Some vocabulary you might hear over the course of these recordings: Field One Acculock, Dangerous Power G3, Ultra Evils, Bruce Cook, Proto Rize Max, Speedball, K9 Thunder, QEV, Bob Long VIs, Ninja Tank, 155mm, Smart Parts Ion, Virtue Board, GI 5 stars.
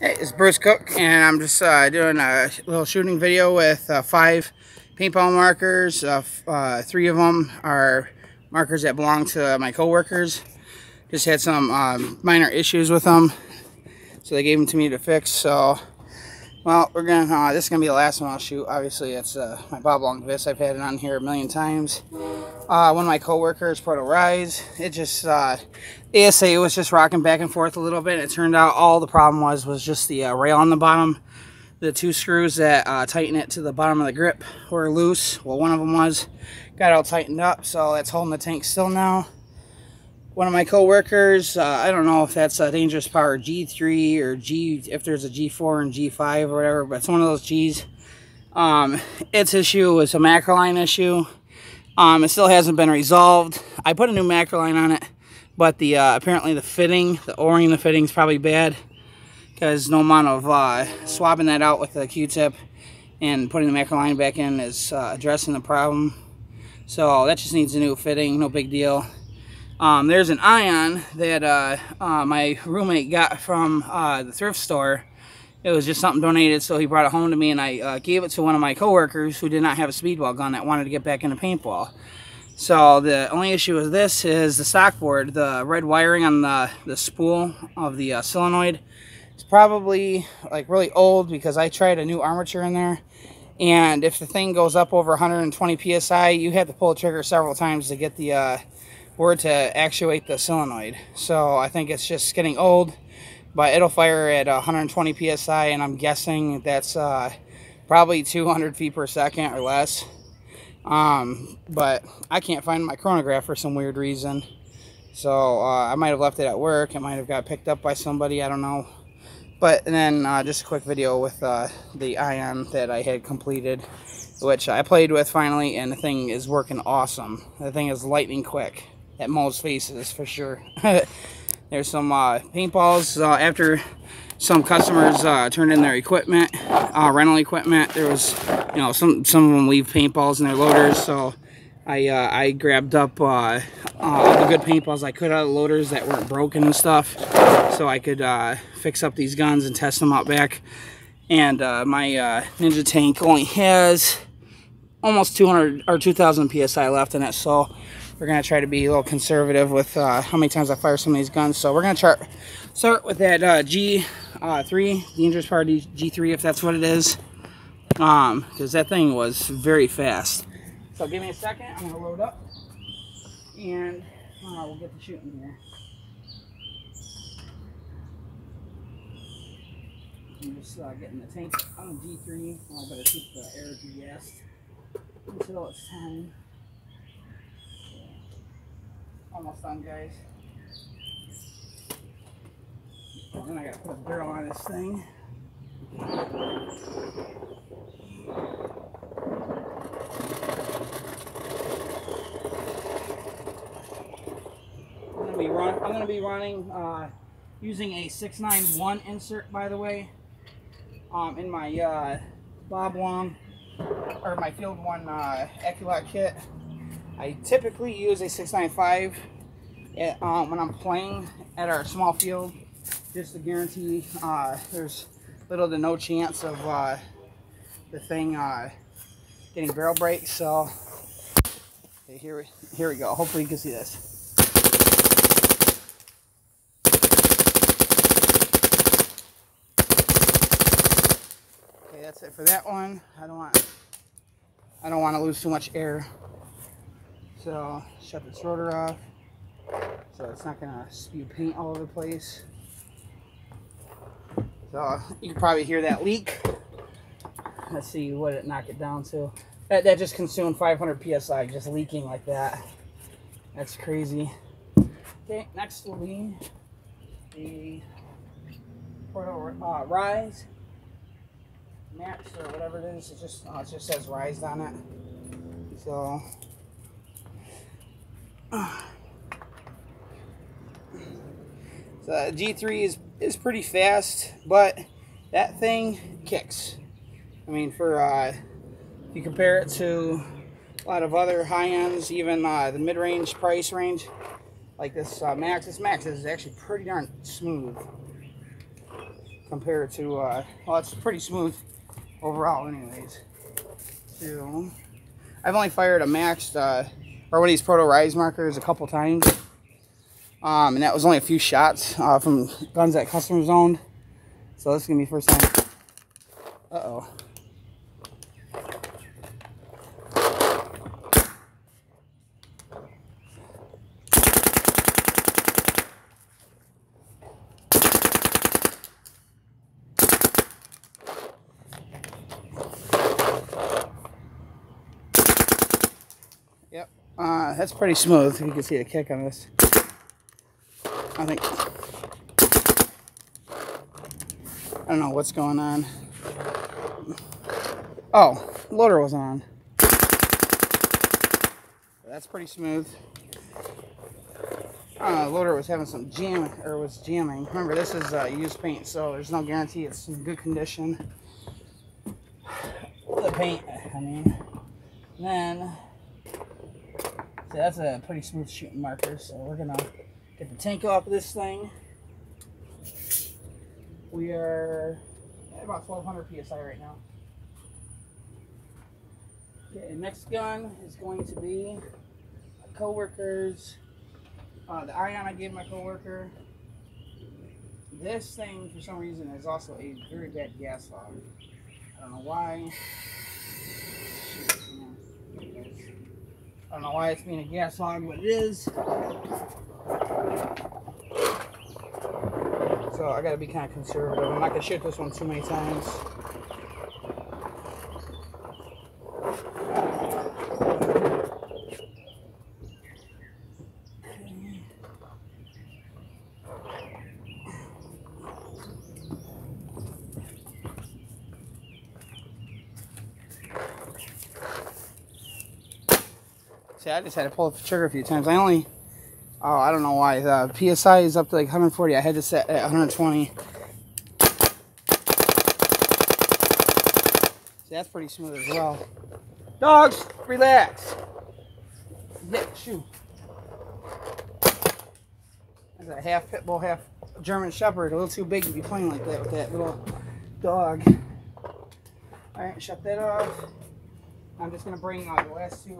Hey, it's Bruce Cook, and I'm just doing a little shooting video with 5 paintball markers. 3 of them are markers that belong to my coworkers. Just had some minor issues with them, so they gave them to me to fix. So, well, we're gonna. This is gonna be the last one I'll shoot. Obviously, it's my Bob Long VIs. I've had it on here a million times. One of my coworkers, Proto Rize, it just ASA was just rocking back and forth a little bit. It turned out all the problem was just the rail on the bottom. The 2 screws that tighten it to the bottom of the grip were loose. Well, one of them got all tightened up, so that's holding the tank still now. One of my coworkers, I don't know if that's a Dangerous Power G3 or G, if there's a G4 and G5 or whatever, but it's one of those Gs. Its issue was a macro line issue. It still hasn't been resolved. I put a new macro line on it, but the apparently the fitting, the O-ring, the fitting's probably bad because no amount of swapping that out with the Q-tip and putting the macro line back in is addressing the problem. So that just needs a new fitting, no big deal. There's an Ion that my roommate got from the thrift store. It was just something donated, so he brought it home to me, and I gave it to one of my coworkers who did not have a speedball gun that wanted to get back into paintball. So the only issue with this is the stock board. The red wiring on the spool of the solenoid is probably like really old because I tried a new armature in there, and if the thing goes up over 120 psi, you have to pull the trigger several times to get the board to actuate the solenoid. So I think it's just getting old, but it'll fire at 120 psi, and I'm guessing that's probably 200 feet per second or less. But I can't find my chronograph for some weird reason, so I might have left it at work. It might have got picked up by somebody, I don't know. But and then just a quick video with the Ion that I had completed, which I played with finally, and the thing is working awesome. The thing is lightning quick at most faces for sure. There's some paintballs. After some customers turned in their equipment, rental equipment, there was, you know, some of them leave paintballs in their loaders. So I grabbed up all the good paintballs I could out of the loaders that weren't broken and stuff, so I could fix up these guns and test them out back. And my Ninja Tank only has almost 200 or 2,000 psi left in it, so we're gonna try to be a little conservative with how many times I fire some of these guns. So we're gonna start with that G3, Dangerous Power G3, if that's what it is, because that thing was very fast. So give me a second. I'm gonna load up, and we'll get to shooting here. I'm just getting the tank on the G3. I better keep the air gassed until it's time. Almost done, guys. And then I gotta put a barrel on this thing. I'm gonna be running using a 691 insert, by the way, in my Bob Long or my Field One Acculock kit. I typically use a 695 when I'm playing at our small field, just to guarantee there's little to no chance of the thing getting barrel breaks. So okay, here we go. Hopefully you can see this. Okay, that's it for that one. I don't want to lose too much air. So shut this rotor off so it's not gonna spew paint all over the place. So you can probably hear that leak. Let's see what it knocked it down to. That just consumed 500 psi, just leaking like that. That's crazy. Okay, next will be the Proto Rize Max or whatever it is. It just says Rize on it. So. So G3 is pretty fast, but that thing kicks. I mean, for if you compare it to a lot of other high ends, even the mid-range price range, like this Max is actually pretty darn smooth. compared to, well, it's pretty smooth overall anyways. So, I've only fired a maxed, or one of these Proto Rize markers a couple times. And that was only a few shots from guns that customers owned. So this is going to be first time. Uh-oh. Yep, that's pretty smooth. You can see the kick on this, I think. I don't know what's going on. Oh, loader was on. That's pretty smooth. Loader was having some jam, or was jamming. Remember, this is used paint, so there's no guarantee it's in good condition. The paint, I mean. And then, so that's a pretty smooth shooting marker, so we're gonna get the tank off of this thing. We are at about 1200 psi right now. Okay, next gun is going to be my coworker's, the Ion I gave my coworker. This thing, for some reason, is also a very bad gas log. I don't know why. Shoot, I don't know why it's being a gas log, but it is. So I gotta be kind of conservative. I'm not gonna shoot this one too many times. See, I just had to pull up the trigger a few times. I only, oh, I don't know why. The PSI is up to like 140. I had to set at 120. See, that's pretty smooth as well. Dogs, relax. Zip, shoot. That's a half pit bull, half German shepherd. A little too big to be playing like that with that little dog. All right, shut that off. I'm just gonna bring the last two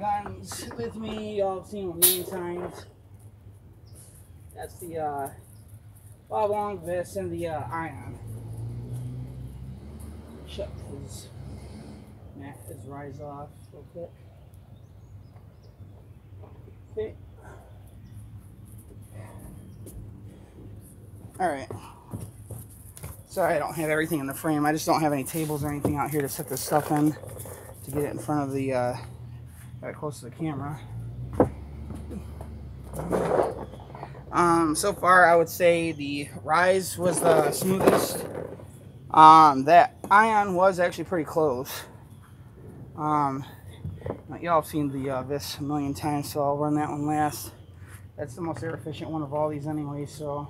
guns with me. Y'all have seen them many times. That's the Bob Long VIs and the Ion. Shut his mat, his Rize off real quick. Okay. All right. Sorry, I don't have everything in the frame. I just don't have any tables or anything out here to set this stuff in to get it in front of the right close to the camera. So far, I would say the Rize was the smoothest. That Ion was actually pretty close. Y'all have seen the VIs a million times, so I'll run that one last. That's the most air efficient one of all these anyway, so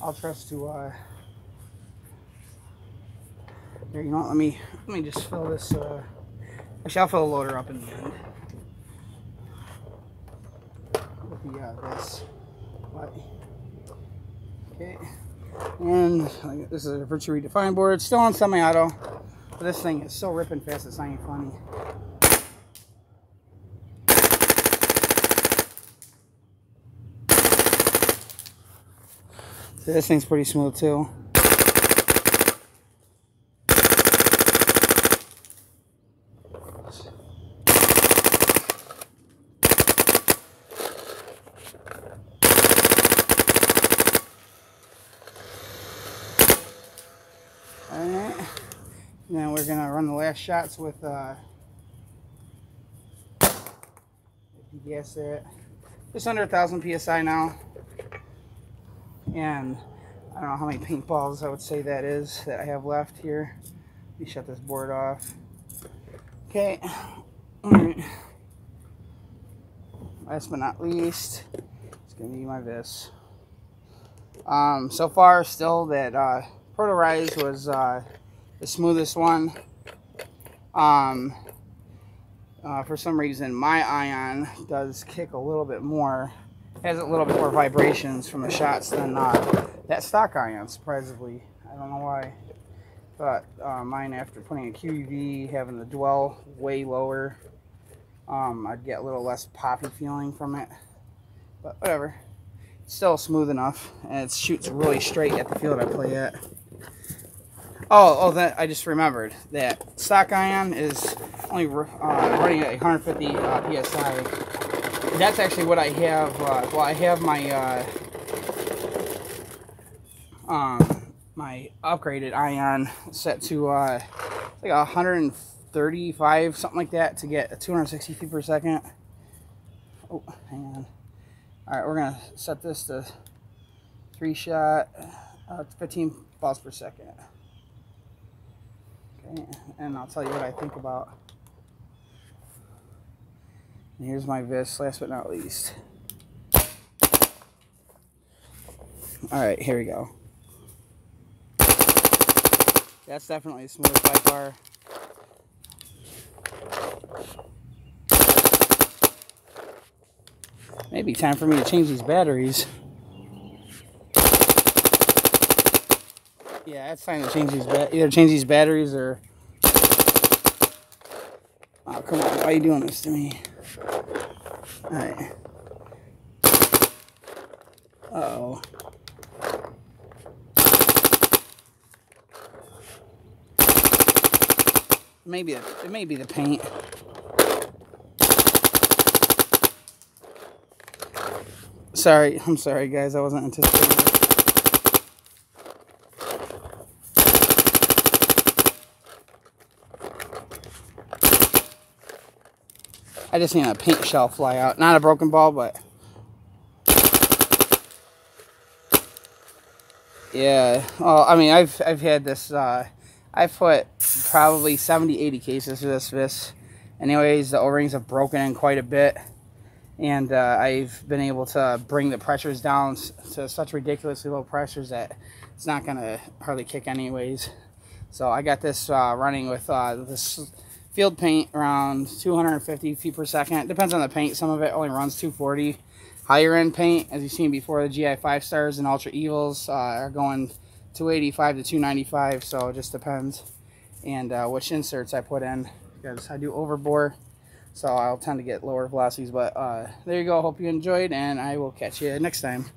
I'll trust to. Here, you know what, let me just fill this, actually I'll fill the loader up in the end with the, this, but, okay, and this is a Virtue Redefined board, still on semi-auto, but this thing is so ripping fast, it's not even funny. So this thing's pretty smooth too. Now we're gonna run the last shots with if you guess it, just under 1,000 psi now, and I don't know how many paintballs I would say that is that I have left here. Let me shut this board off. Okay, all right. Last but not least, it's gonna be my VIs. So far, still that Proto Rize was. The smoothest one. For some reason, my Ion does kick a little bit more, has a little bit more vibrations from the shots than that stock ion, surprisingly. I don't know why, but mine, after putting a QEV, having the dwell way lower, I'd get a little less poppy feeling from it, but whatever. It's still smooth enough, and it shoots really straight at the field I play at. Oh, that I just remembered that stock ion is only running at 150 psi. That's actually what I have. Well, I have my my upgraded ion set to like 135, something like that, to get 260 feet per second. Oh, hang on. All right, we're gonna set this to 3-shot, 15 balls per second. Okay, and I'll tell you what I think about. And here's my VIS, last but not least. All right, here we go. That's definitely the smoothest by far. Maybe time for me to change these batteries. Yeah, it's time to change these. Either change these batteries or. Oh, come on! Why are you doing this to me? All right. Uh-oh. Maybe it may be the paint. Sorry, I'm sorry guys, I wasn't anticipating that. I just need a paint shell fly out. Not a broken ball, but yeah. Well, I mean, I've had this I put probably 70, 80 cases to this VIS. Anyways, the O-rings have broken in quite a bit. And I've been able to bring the pressures down to such ridiculously low pressures that it's not going to hardly kick anyways. So I got this running with this field paint around 250 feet per second. It depends on the paint. Some of it only runs 240. Higher end paint, as you've seen before, the GI 5 stars and Ultra Evils are going 285 to 295, so it just depends, and which inserts I put in, because I do overbore, so I'll tend to get lower velocities. But there you go. Hope you enjoyed, and I will catch you next time.